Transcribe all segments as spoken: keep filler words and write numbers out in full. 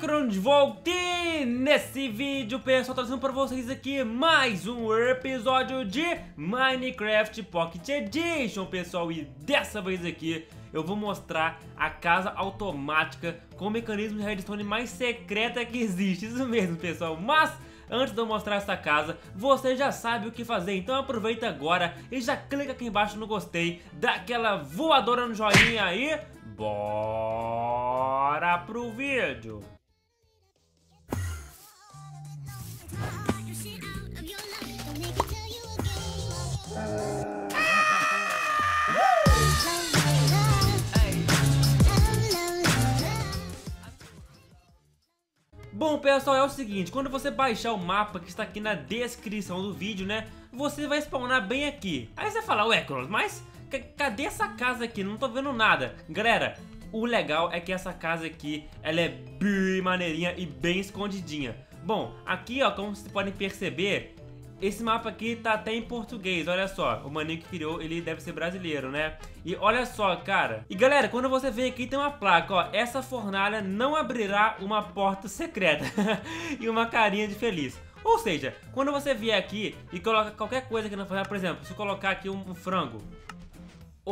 Cronos de volta e nesse vídeo, pessoal, trazendo para vocês aqui mais um episódio de Minecraft Pocket Edition, pessoal. E dessa vez aqui eu vou mostrar a casa automática com o mecanismo de redstone mais secreta que existe, isso mesmo, pessoal. Mas antes de eu mostrar essa casa, você já sabe o que fazer, então aproveita agora e já clica aqui embaixo no gostei, dá aquela voadora no joinha aí. Bora pro vídeo! Bom, pessoal, é o seguinte, quando você baixar o mapa que está aqui na descrição do vídeo, né, você vai spawnar bem aqui. Aí você fala, ué, Cronos, mas cadê essa casa aqui? Não tô vendo nada. Galera, o legal é que essa casa aqui, ela é bem maneirinha e bem escondidinha. Bom, aqui, ó, como vocês podem perceber, esse mapa aqui tá até em português, olha só. O maninho que criou, ele deve ser brasileiro, né? E olha só, cara. E galera, quando você vem aqui tem uma placa, ó. Essa fornalha não abrirá uma porta secreta. E uma carinha de feliz. Ou seja, quando você vier aqui e coloca qualquer coisa aqui na fornalha, por exemplo, se eu colocar aqui um, um frango.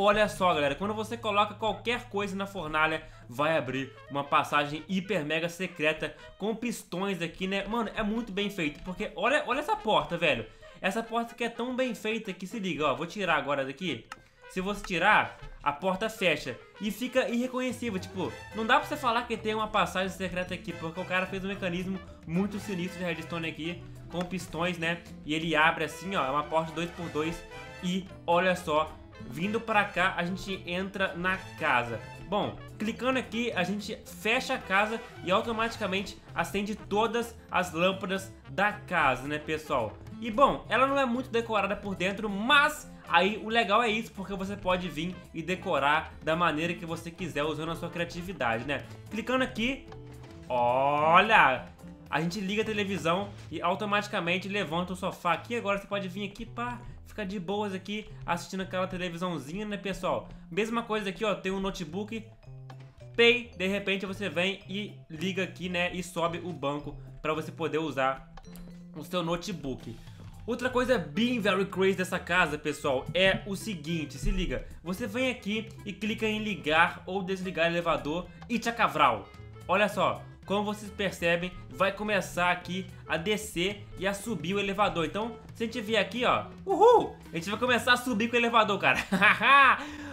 Olha só, galera, quando você coloca qualquer coisa na fornalha, vai abrir uma passagem hiper mega secreta com pistões aqui, né? Mano, é muito bem feito, porque olha, olha essa porta, velho. Essa porta que é tão bem feita que se liga, ó, vou tirar agora daqui. Se você tirar, a porta fecha e fica irreconhecível, tipo, não dá pra você falar que tem uma passagem secreta aqui, porque o cara fez um mecanismo muito sinistro de redstone aqui, com pistões, né? E ele abre assim, ó, é uma porta dois por dois e olha só, vindo pra cá, a gente entra na casa. Bom, clicando aqui, a gente fecha a casa e automaticamente acende todas as lâmpadas da casa, né, pessoal? E bom, ela não é muito decorada por dentro, mas aí o legal é isso, porque você pode vir e decorar da maneira que você quiser, usando a sua criatividade, né? Clicando aqui, olha, a gente liga a televisão e automaticamente levanta o sofá aqui. Agora você pode vir aqui pra ficar de boas aqui, assistindo aquela televisãozinha, né, pessoal? Mesma coisa aqui, ó, tem um notebook. Pay, de repente você vem e liga aqui, né, e sobe o banco pra você poder usar o seu notebook. Outra coisa bem very crazy dessa casa, pessoal, é o seguinte, se liga. Você vem aqui e clica em ligar ou desligar elevador e tchacavral. Olha só. Como vocês percebem, vai começar aqui a descer e a subir o elevador. Então, se a gente vier aqui, ó, uhul, a gente vai começar a subir com o elevador, cara.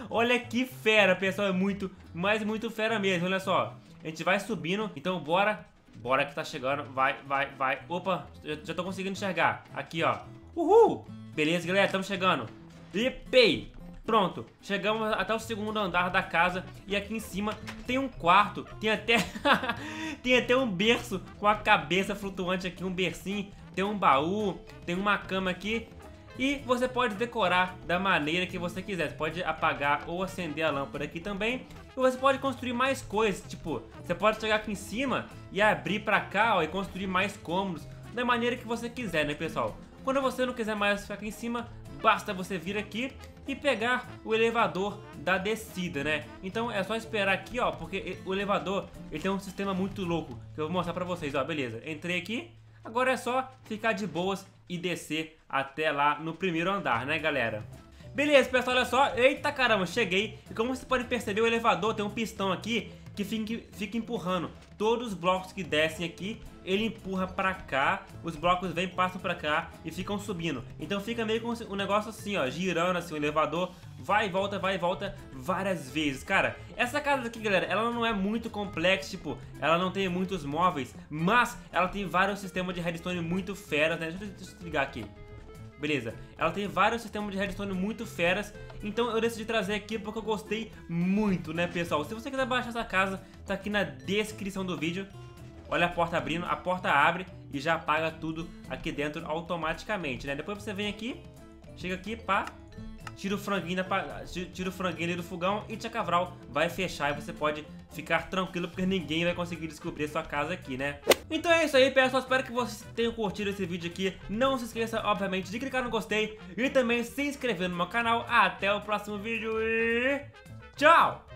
Olha que fera, pessoal, é muito, mas muito fera mesmo, olha só. A gente vai subindo, então bora, bora que tá chegando, vai, vai, vai. Opa, já, já tô conseguindo enxergar. Aqui, ó, uhul, beleza, galera, estamos chegando. E pei. Pronto, chegamos até o segundo andar da casa e aqui em cima tem um quarto, tem até tem até um berço com a cabeça flutuante aqui, um bercinho, tem um baú, tem uma cama aqui e você pode decorar da maneira que você quiser. Você pode apagar ou acender a lâmpada aqui também e você pode construir mais coisas, tipo, você pode chegar aqui em cima e abrir pra cá, ó, e construir mais cômodos da maneira que você quiser, né, pessoal? Quando você não quiser mais ficar aqui em cima, basta você vir aqui e pegar o elevador da descida, né? Então é só esperar aqui, ó, porque o elevador, ele tem um sistema muito louco que eu vou mostrar pra vocês, ó, beleza. Entrei aqui, agora é só ficar de boas e descer até lá no primeiro andar, né, galera? Beleza, pessoal, olha só, eita caramba, cheguei. E como vocês podem perceber, o elevador tem um pistão aqui que fica, fica empurrando todos os blocos que descem aqui. Ele empurra pra cá, os blocos vêm, passam pra cá e ficam subindo. Então fica meio com um negócio assim, ó, girando assim o elevador. Vai e volta, vai e volta várias vezes. Cara, essa casa aqui, galera, ela não é muito complexa, tipo, ela não tem muitos móveis, mas ela tem vários sistemas de redstone muito feras, né? Deixa eu, deixa eu ligar aqui. Beleza, ela tem vários sistemas de redstone muito feras, então eu decidi trazer aqui porque eu gostei muito, né, pessoal? Se você quiser baixar essa casa, tá aqui na descrição do vídeo. Olha a porta abrindo, a porta abre e já apaga tudo aqui dentro automaticamente, né? Depois você vem aqui, chega aqui, pá, tira o franguinho, da, tira o franguinho ali do fogão e tchacavral, vai fechar e você pode ficar tranquilo porque ninguém vai conseguir descobrir a sua casa aqui, né? Então é isso aí, pessoal, espero que vocês tenham curtido esse vídeo aqui. Não se esqueça, obviamente, de clicar no gostei e também se inscrever no meu canal. Até o próximo vídeo e tchau!